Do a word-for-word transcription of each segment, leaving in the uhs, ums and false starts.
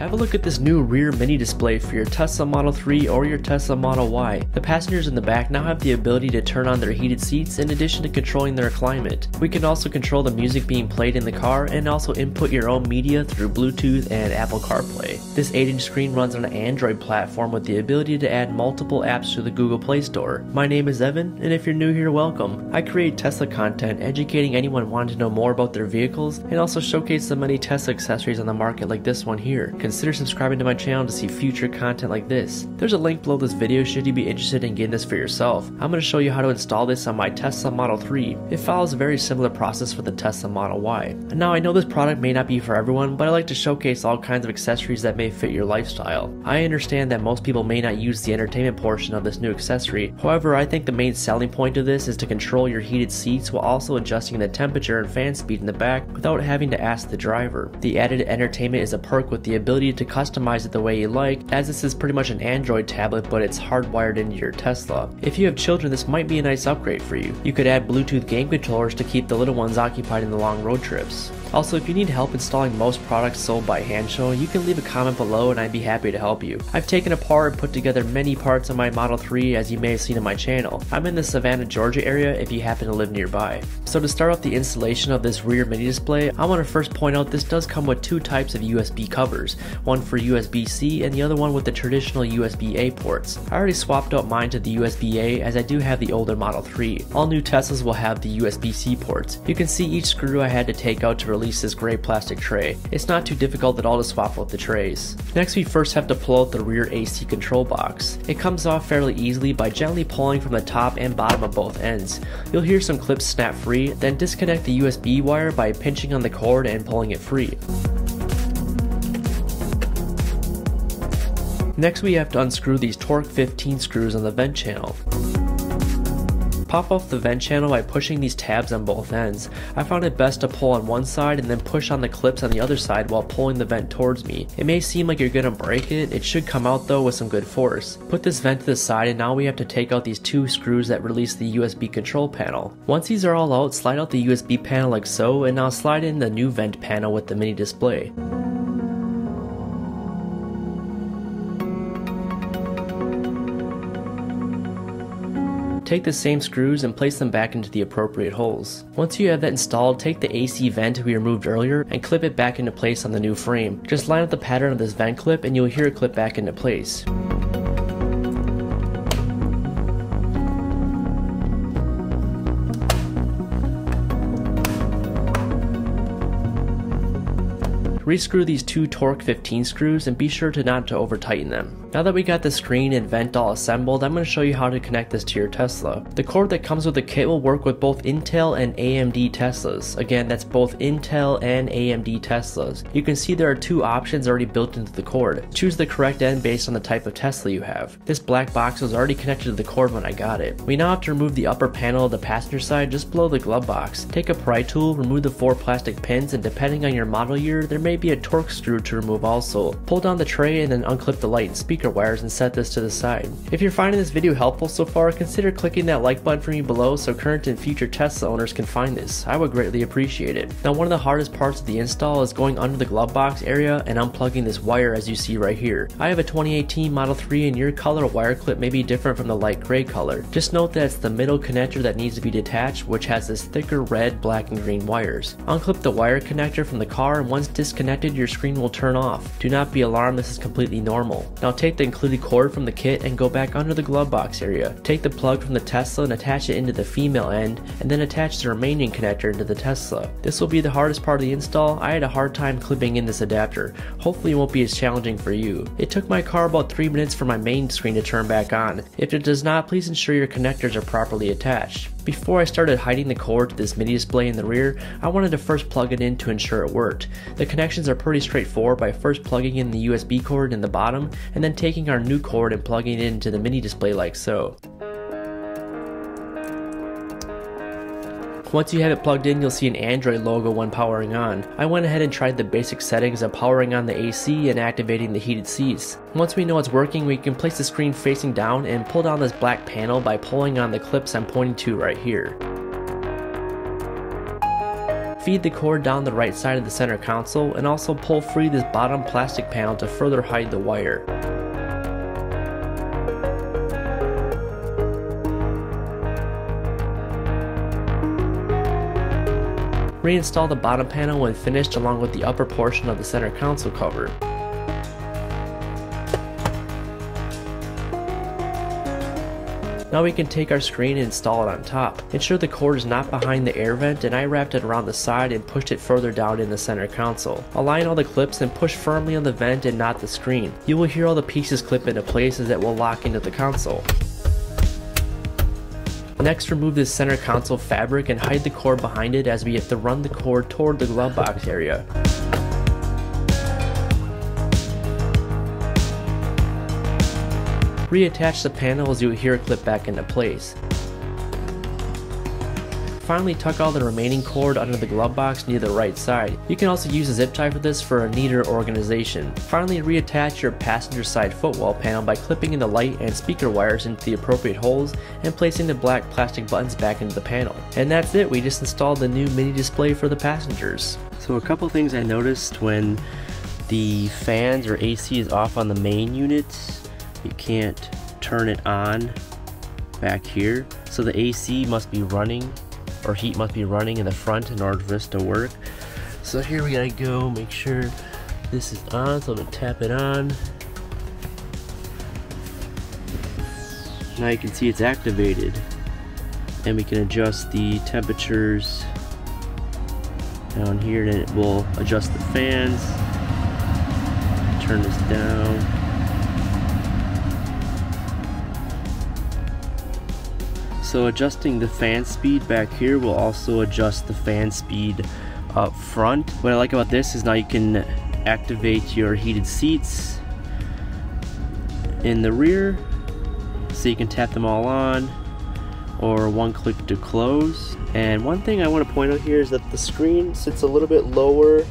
Have a look at this new rear mini display for your Tesla Model three or your Tesla Model Y. The passengers in the back now have the ability to turn on their heated seats in addition to controlling their climate. We can also control the music being played in the car and also input your own media through Bluetooth and Apple CarPlay. This eight inch screen runs on an Android platform with the ability to add multiple apps to the Google Play Store. My name is Evan, and if you're new here, welcome. I create Tesla content educating anyone wanting to know more about their vehicles and also showcase the many Tesla accessories on the market like this one here. Consider subscribing to my channel to see future content like this. There's a link below this video should you be interested in getting this for yourself. I'm going to show you how to install this on my Tesla Model three. It follows a very similar process for the Tesla Model Y. Now I know this product may not be for everyone, but I like to showcase all kinds of accessories that may fit your lifestyle. I understand that most people may not use the entertainment portion of this new accessory. However, I think the main selling point of this is to control your heated seats while also adjusting the temperature and fan speed in the back without having to ask the driver. The added entertainment is a perk with the ability to customize it the way you like, as this is pretty much an Android tablet but it's hardwired into your Tesla. If you have children, this might be a nice upgrade for you. You could add Bluetooth game controllers to keep the little ones occupied in the long road trips. Also, if you need help installing most products sold by Hansshow, you can leave a comment below and I'd be happy to help you. I've taken apart and put together many parts of my Model three, as you may have seen on my channel. I'm in the Savannah, Georgia area if you happen to live nearby. So to start off the installation of this rear mini display, I want to first point out this does come with two types of U S B covers. One for U S B C and the other one with the traditional U S B A ports. I already swapped out mine to the U S B A as I do have the older Model three. All new Teslas will have the U S B C ports. You can see each screw I had to take out to release this gray plastic tray. It's not too difficult at all to swap out the trays. Next, we first have to pull out the rear A C control box. It comes off fairly easily by gently pulling from the top and bottom of both ends. You'll hear some clips snap free, then disconnect the U S B wire by pinching on the cord and pulling it free. Next, we have to unscrew these Torx fifteen screws on the vent channel. Pop off the vent channel by pushing these tabs on both ends. I found it best to pull on one side and then push on the clips on the other side while pulling the vent towards me. It may seem like you're gonna break it, it should come out though with some good force. Put this vent to the side and now we have to take out these two screws that release the U S B control panel. Once these are all out, slide out the U S B panel like so and now slide in the new vent panel with the mini display. Take the same screws and place them back into the appropriate holes. Once you have that installed, take the A C vent we removed earlier and clip it back into place on the new frame. Just line up the pattern of this vent clip and you'll hear it clip back into place. Rescrew these two Torx fifteen screws and be sure to not to over tighten them. Now that we got the screen and vent all assembled, I'm going to show you how to connect this to your Tesla. The cord that comes with the kit will work with both Intel and A M D Teslas. Again, that's both Intel and A M D Teslas. You can see there are two options already built into the cord. Choose the correct end based on the type of Tesla you have. This black box was already connected to the cord when I got it. We now have to remove the upper panel of the passenger side just below the glove box. Take a pry tool, remove the four plastic pins, and depending on your model year, there may be a Torx screw to remove also. Pull down the tray and then unclip the light and speaker wires and set this to the side. If you're finding this video helpful so far, consider clicking that like button for me below so current and future Tesla owners can find this. I would greatly appreciate it. Now, one of the hardest parts of the install is going under the glove box area and unplugging this wire as you see right here. I have a twenty eighteen Model three and your color wire clip may be different from the light gray color. Just note that it's the middle connector that needs to be detached, which has this thicker red, black, and green wires. Unclip the wire connector from the car, and once disconnected, Connected, your screen will turn off. Do not be alarmed, this is completely normal. Now take the included cord from the kit and go back under the glove box area. Take the plug from the Tesla and attach it into the female end, and then attach the remaining connector into the Tesla. This will be the hardest part of the install. I had a hard time clipping in this adapter. Hopefully it won't be as challenging for you. It took my car about three minutes for my main screen to turn back on. If it does not, please ensure your connectors are properly attached. Before I started hiding the cord to this mini display in the rear, I wanted to first plug it in to ensure it worked. The connections are pretty straightforward by first plugging in the U S B cord in the bottom and then taking our new cord and plugging it into the mini display like so. Once you have it plugged in, you'll see an Android logo when powering on. I went ahead and tried the basic settings of powering on the A C and activating the heated seats. Once we know it's working, we can place the screen facing down and pull down this black panel by pulling on the clips I'm pointing to right here. feed the cord down the right side of the center console and also pull free this bottom plastic panel to further hide the wire. Reinstall the bottom panel when finished along with the upper portion of the center console cover. Now we can take our screen and install it on top. Ensure the cord is not behind the air vent, and I wrapped it around the side and pushed it further down in the center console. Align all the clips and push firmly on the vent and not the screen. You will hear all the pieces clip into place as it will lock into the console. Next, remove this center console fabric and hide the cord behind it as we have to run the cord toward the glove box area. Reattach the panel as you hear it clip back into place. Finally, tuck all the remaining cord under the glove box near the right side. You can also use a zip tie for this for a neater organization. Finally, reattach your passenger side footwall panel by clipping in the light and speaker wires into the appropriate holes and placing the black plastic buttons back into the panel. And that's it, we just installed the new mini display for the passengers. So a couple things I noticed when the fans or A C is off on the main unit, you can't turn it on back here. So the A C must be running, or heat must be running in the front in order for this to work. So here we gotta go, make sure this is on, so I'm gonna tap it on. Now you can see it's activated, and we can adjust the temperatures down here, and it will adjust the fans. Turn this down. So adjusting the fan speed back here will also adjust the fan speed up front. What I like about this is now you can activate your heated seats in the rear, so you can tap them all on or one click to close. And one thing I want to point out here is that the screen sits a little bit lower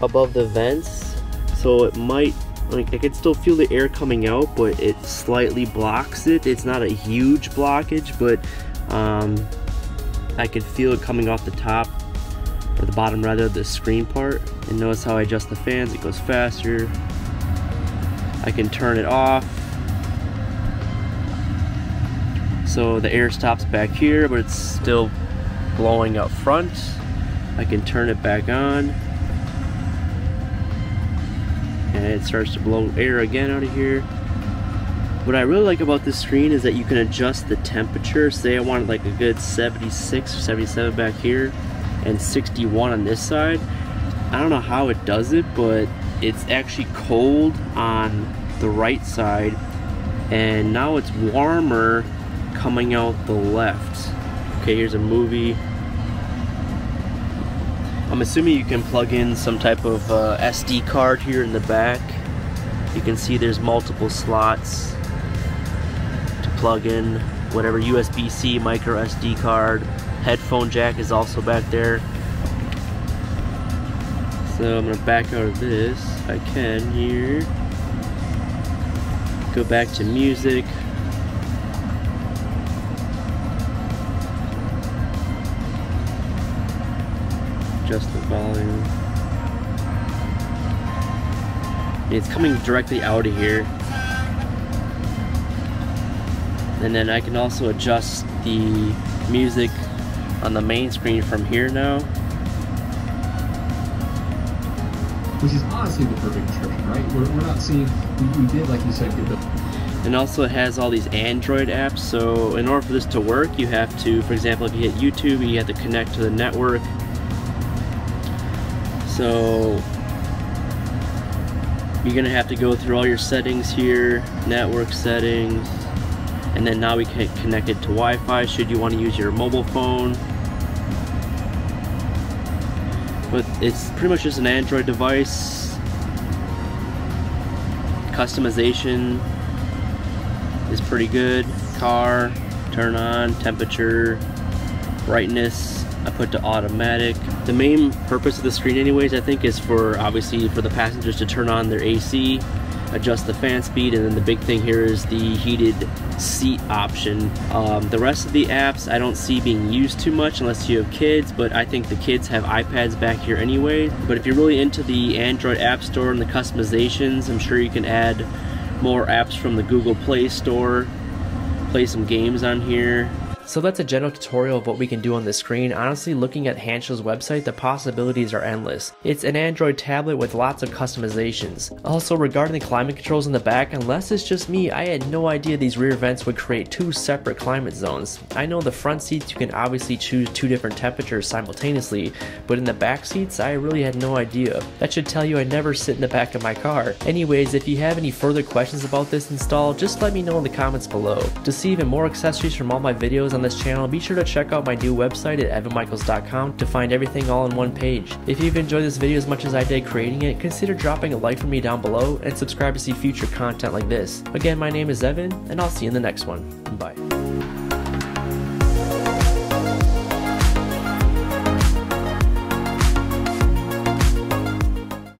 above the vents, so it might, like, I can still feel the air coming out, but it slightly blocks it. It's not a huge blockage, but um, I could feel it coming off the top, or the bottom rather, the screen part. And notice how I adjust the fans, it goes faster. I can turn it off. So the air stops back here, but it's still blowing up front. I can turn it back on. And it starts to blow air again out of here. What I really like about this screen is that you can adjust the temperature. Say I wanted like a good seventy-six or seventy-seven back here and sixty-one on this side. I don't know how it does it, but it's actually cold on the right side, and now it's warmer coming out the left. Okay, here's a movie. I'm assuming you can plug in some type of uh, S D card here in the back. You can see there's multiple slots to plug in whatever, U S B C, micro S D card, headphone jack is also back there. So I'm gonna back out of this, if I can here. Go back to music. Adjust the volume. It's coming directly out of here. And then I can also adjust the music on the main screen from here now. Which is honestly the perfect description, right? We're, we're not seeing, we, we did, like you said, get the... And also it has all these Android apps, so in order for this to work, you have to, for example, if you hit YouTube, you have to connect to the network. So you're gonna have to go through all your settings here, network settings, and then now we can connect it to Wi-Fi should you want to use your mobile phone. But it's pretty much just an Android device. Customization is pretty good. Car, turn on, temperature, brightness. I put to automatic. The main purpose of the screen anyways, I think, is for obviously for the passengers to turn on their A C adjust the fan speed, and then the big thing here is the heated seat option. Um, the rest of the apps I don't see being used too much unless you have kids, but I think the kids have iPads back here anyway. But if you're really into the Android App Store and the customizations, I'm sure you can add more apps from the Google Play Store, play some games on here. So that's a general tutorial of what we can do on the screen. Honestly, looking at Hanssshow's website, the possibilities are endless. It's an Android tablet with lots of customizations. Also, regarding the climate controls in the back, unless it's just me, I had no idea these rear vents would create two separate climate zones. I know the front seats you can obviously choose two different temperatures simultaneously, but in the back seats, I really had no idea. That should tell you I never sit in the back of my car. Anyways, if you have any further questions about this install, just let me know in the comments below. To see even more accessories from all my videos on this channel, be sure to check out my new website at evan michaels dot com to find everything all in one page. If you've enjoyed this video as much as I did creating it, consider dropping a like for me down below and subscribe to see future content like this. Again, my name is Evan, and I'll see you in the next one.